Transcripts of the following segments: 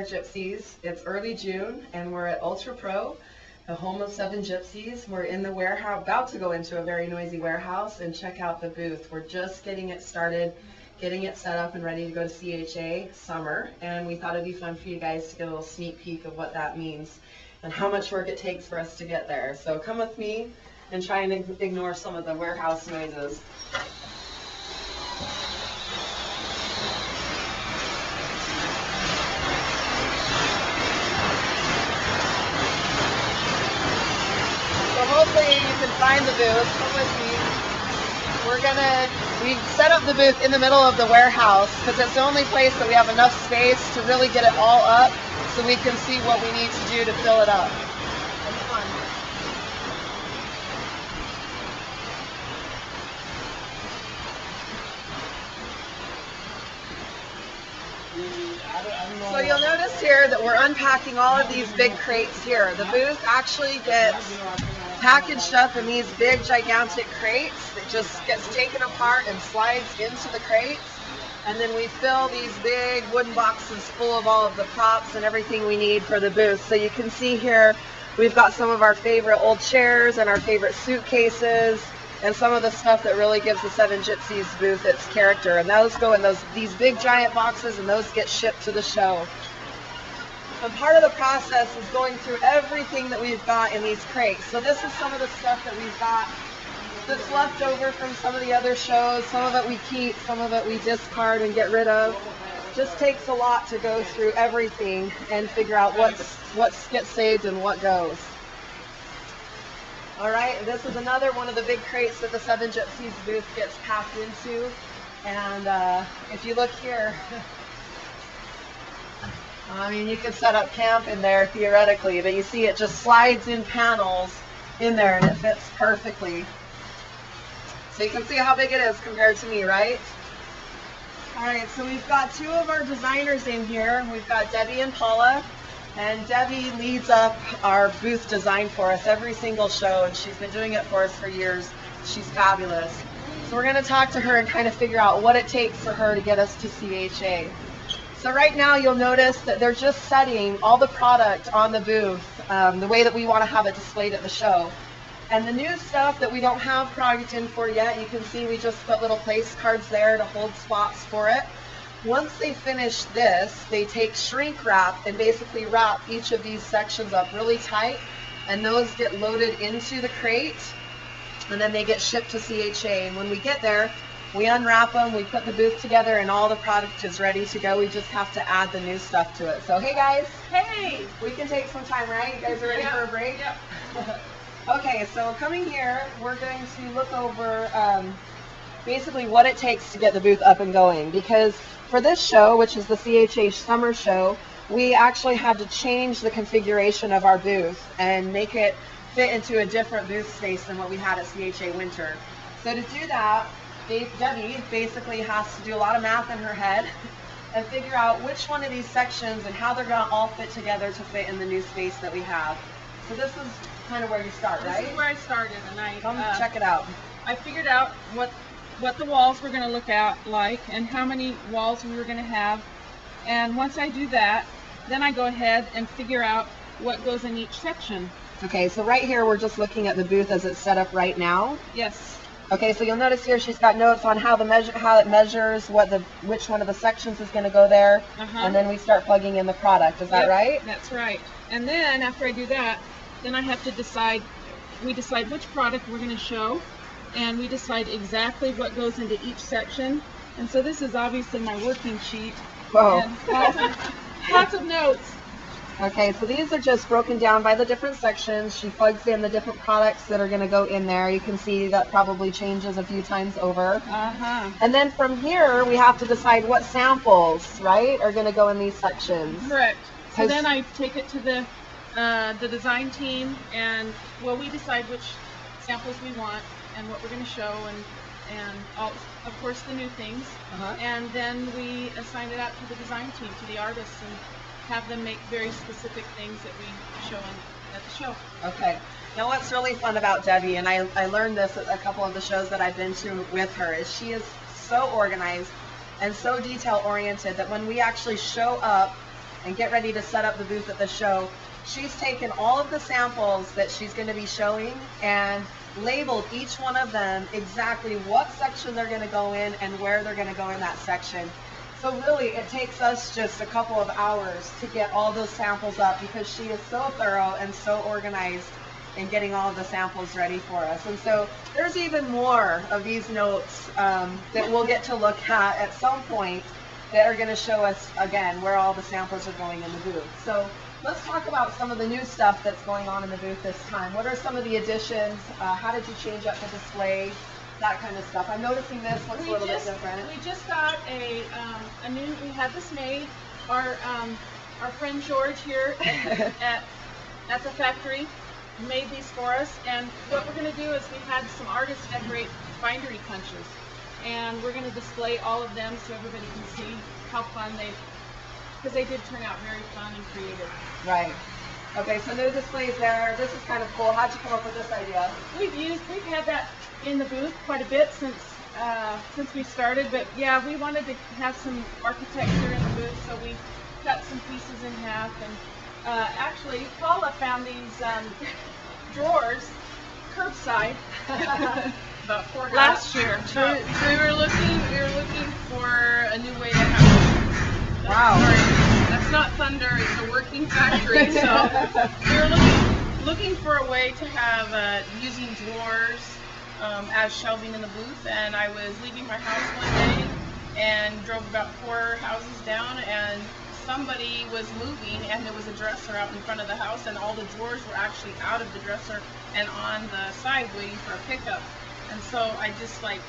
Gypsies. It's early June and we're at Ultra Pro, the home of 7gypsies. We're in the warehouse, about to go into a very noisy warehouse and check out the booth. We're just getting it started, getting it set up and ready to go to CHA summer, and we thought it'd be fun for you guys to get a little sneak peek of what that means and how much work it takes for us to get there. So come with me and try and ignore some of the warehouse noises. Hopefully you can find the booth. Come with me. We set up the booth in the middle of the warehouse because it's the only place that we have enough space to really get it all up so we can see what we need to do to fill it up. It's fun. So you'll notice here that we're unpacking all of these big crates here. The booth actually gets packaged up in these big gigantic crates that just gets taken apart and slides into the crates, and then we fill these big wooden boxes full of all of the props and everything we need for the booth. So you can see here we've got some of our favorite old chairs and our favorite suitcases and some of the stuff that really gives the 7gypsies booth its character, and those go in these big giant boxes, and those get shipped to the show. And part of the process is going through everything that we've got in these crates. So this is some of the stuff that we've got that's left over from some of the other shows. Some of it we keep, some of it we discard and get rid of. Just takes a lot to go through everything and figure out what gets saved and what goes. All right, and this is another one of the big crates that the 7gypsies booth gets packed into. And if you look here, I mean, you could set up camp in there theoretically, but you see it just slides in panels in there and it fits perfectly. So you can see how big it is compared to me, right? All right, so we've got two of our designers in here. We've got Debbie and Paula, and Debbie leads up our booth design for us every single show, and she's been doing it for us for years. She's fabulous. So we're gonna talk to her and kind of figure out what it takes for her to get us to CHA. So right now you'll notice that they're just setting all the product on the booth the way that we want to have it displayed at the show. And the new stuff that we don't have product in for yet, you can see we just put little place cards there to hold spots for it. Once they finish this, they take shrink wrap and basically wrap each of these sections up really tight, and those get loaded into the crate, and then they get shipped to CHA. And when we get there, we unwrap them, we put the booth together, and all the product is ready to go. We just have to add the new stuff to it. So, hey guys. Hey. We can take some time, right? You guys are ready for a break? Yep. Okay, so coming here, we're going to look over basically what it takes to get the booth up and going. Because for this show, which is the CHA summer show, we actually had to change the configuration of our booth and make it fit into a different booth space than what we had at CHA winter. So to do that, Debbie basically has to do a lot of math in her head and figure out which one of these sections and how they're going to all fit together to fit in the new space that we have. So this is kind of where you start, right? This is where I started, and Come check it out. I figured out what the walls were going to look out like and how many walls we were going to have. And once I do that, then I go ahead and figure out what goes in each section. Okay, so right here we're just looking at the booth as it's set up right now. Yes. Okay, so you'll notice here she's got notes on how it measures, which one of the sections is going to go there, and then we start plugging in the product. Is that right? That's right. And then after I do that, then I have to decide. We decide which product we're going to show, and we decide exactly what goes into each section. And so this is obviously my working sheet. Whoa. And lots of notes. Okay, so these are just broken down by the different sections. She plugs in the different products that are going to go in there. You can see that probably changes a few times over. And then from here, we have to decide what samples, right, are going to go in these sections. Correct. So then I take it to the design team, and, well, we decide which samples we want and what we're going to show, and all, of course, the new things. And then we assign it out to the design team, to the artists, and have them make very specific things that we show at the show. Okay. Now what's really fun about Debbie, and I learned this at a couple of the shows that I've been to with her, is she is so organized and so detail-oriented that when we actually show up and get ready to set up the booth at the show. She's taken all of the samples that she's going to be showing and labeled each one of them exactly what section they're going to go in and where they're going to go in that section. So really, it takes us just a couple of hours to get all those samples up because she is so thorough and so organized in getting all of the samples ready for us. And so there's even more of these notes that we'll get to look at some point that are going to show us, again, where all the samples are going in the booth. So let's talk about some of the new stuff that's going on in the booth this time. What are some of the additions? How did you change up the display? That kind of stuff. I'm noticing this looks a little bit different. We just got a new, we had this made. Our friend George here at the factory made these for us, and what we're going to do is we had some artists decorate bindery punches, and we're going to display all of them so everybody can see how fun they, because they did turn out very fun and creative. Right. Okay, so no displays there. This is kind of cool. How'd you come up with this idea? We've had that in the booth quite a bit since we started, but yeah, we wanted to have some architecture in the booth, so we cut some pieces in half, and actually Paula found these drawers curbside about last year. We were looking for a new way to have them. Wow. Sorry, that's not thunder, it's a working factory. So we were looking for a way to have using drawers as shelving in the booth, and I was leaving my house one day and drove about 4 houses down, and somebody was moving, and there was a dresser out in front of the house, and all the drawers were actually out of the dresser and on the side waiting for a pickup. And so I just like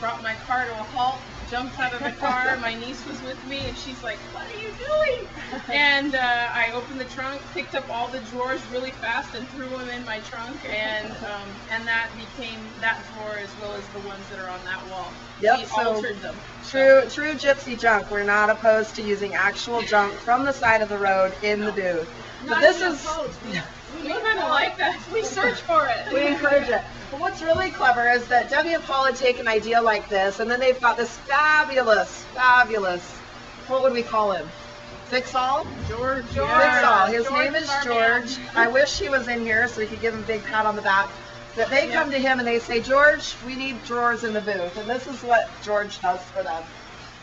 brought my car to a halt, jumped out of the car. My niece was with me, and she's like, "What are you doing?" And I opened the trunk, picked up all the drawers really fast, and threw them in my trunk. And that became that drawer as well as the ones that are on that wall. Yep. We altered them. True gypsy junk. We're not opposed to using actual junk from the side of the road in the booth. But this is. We kind of like that. We search for it. We encourage it. But what's really clever is that Debbie and Paula take an idea like this, and then they've got this fabulous, what would we call him? Fix-all? George. Fix-all. His name is George. I wish he was in here so we could give him a big pat on the back. But they come to him and they say, "George, we need drawers in the booth." And this is what George does for them.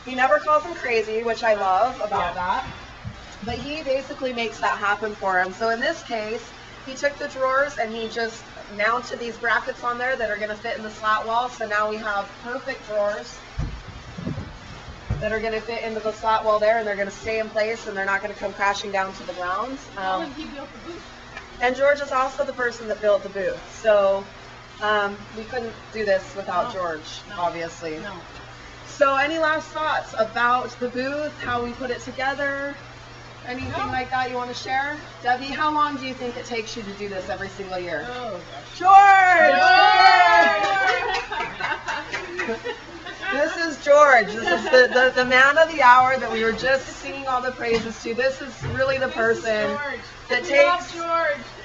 He never calls them crazy, which I love about that. But he basically makes that happen for him. So in this case, he took the drawers and he just mounted these brackets on there that are going to fit in the slat wall. So now we have perfect drawers that are going to fit into the slat wall there, and they're going to stay in place and they're not going to come crashing down to the ground. He built the booth. And George is also the person that built the booth. So we couldn't do this without George, obviously. No. So any last thoughts about the booth, how we put it together? Anything like that you want to share? Debbie, how long do you think it takes you to do this every single year? Oh, gosh. George! George! This is George. This is the man of the hour that we were just singing all the praises to. This is really the person that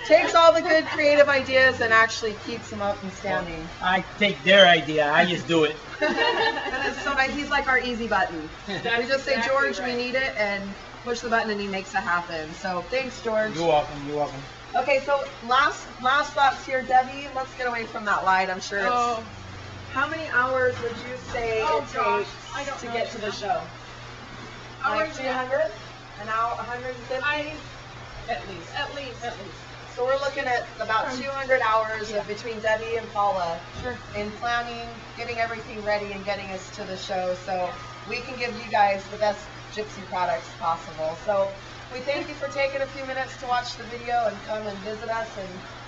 takes all the good creative ideas and actually keeps them up and standing. Well, I take their idea. I just do it. And it's so nice. He's like our easy button. We just say, "George, we need it," and push the button and he makes it happen. So thanks, George. You're welcome, you're welcome. Okay, so last thoughts here, Debbie. Let's get away from that light. I'm sure it's... How many hours would you say it takes to get to the show? Like 200? An hour, 150? At least. So we're looking at about 200 hours between Debbie and Paula in planning, getting everything ready, and getting us to the show. So we can give you guys the best gypsy products possible. So we thank you for taking a few minutes to watch the video and come and visit us and